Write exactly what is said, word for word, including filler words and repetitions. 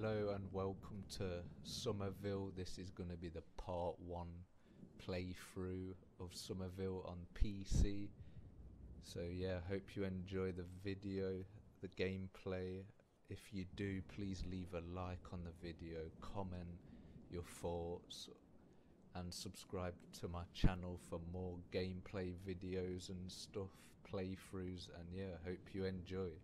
Hello and welcome to Somerville. This is going to be the part one playthrough of Somerville on P C. So yeah, hope you enjoy the video, the gameplay. If you do, please leave a like on the video, comment your thoughts and subscribe to my channel for more gameplay videos and stuff, playthroughs, and yeah, hope you enjoy.